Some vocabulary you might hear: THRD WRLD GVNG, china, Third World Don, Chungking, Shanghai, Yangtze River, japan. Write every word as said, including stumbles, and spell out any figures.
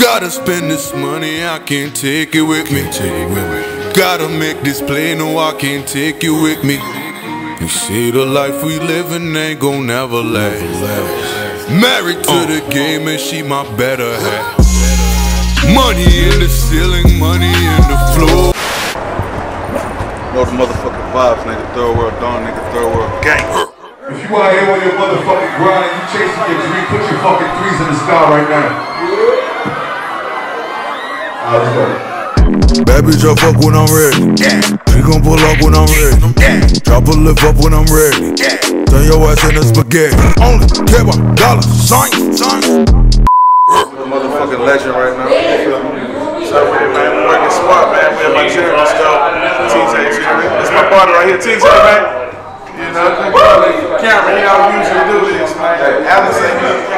Gotta spend this money, I can't take it with me. Gotta make this play, no, I can't take it with me. You see the life we living ain't gon' never last. Married to the game and she my better half. Money in the ceiling, money in the floor. North motherfucking vibes, nigga. Third World Don, nigga. Third World gang. If you out here on your motherfucking grind and you chasing your dream, put your fucking threes in the sky right now. I was ready. Bad bitch, I fuck when I'm ready. Yeah. She gon' pull up when I'm ready. Yeah. Drop a lip up when I'm ready. Yeah. Turn your ass into spaghetti. Only care about dollars, sign, sign. I'm a motherfucking legend right now. You feel me? Shout out to man. I'm working smart, man. We're in my chair. Let's go. T J, you hear me? That's my partner right here. T J, man. You know, camera, how we usually do this. Like, Alice ain't